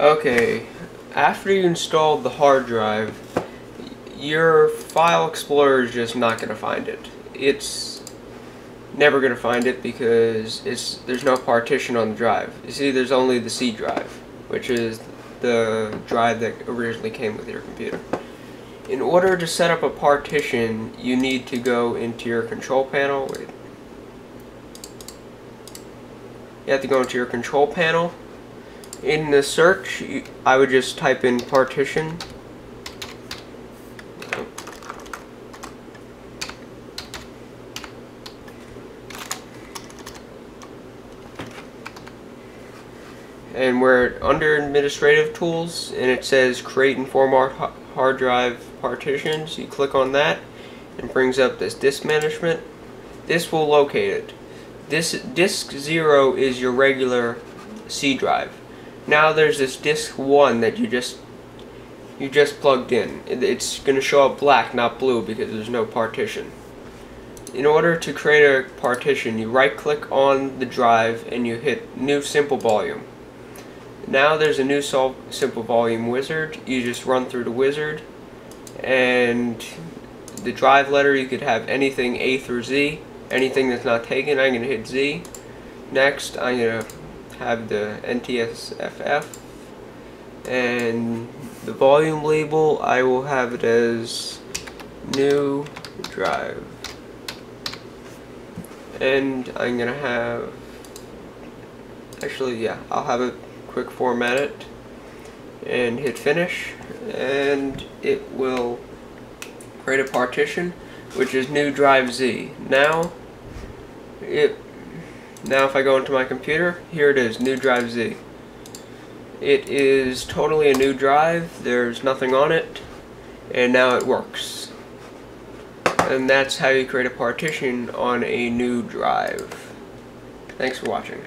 Okay, after you installed the hard drive, your file explorer is just not going to find it. It's never going to find it because there's no partition on the drive. You see, there's only the C drive, which is the drive that originally came with your computer. In order to set up a partition, you need to go into your control panel. You have to go into your control panel. In the search, I would just type in partition. And we're under administrative tools, and it says create and format hard drive partitions. You click on that and brings up this disk management. This will locate it. This disk 0 is your regular C drive. Now there's this disk 1 that you just plugged in. It's going to show up black, not blue, because there's no partition. In order to create a partition, you right click on the drive and you hit new simple volume. Now there's a new simple volume wizard. You just run through the wizard, and the drive letter, you could have anything A through Z, anything that's not taken. I'm going to hit Z. Next, I'm going to have the NTFS, and the volume label, I will have it as new drive, and I'm going to have, actually, yeah, I'll have it quick format it and hit finish, and it will create a partition, which is new drive Z. Now if I go into my computer, here it is, new drive Z. It is totally a new drive, there's nothing on it, and now it works. And that's how you create a partition on a new drive. Thanks for watching.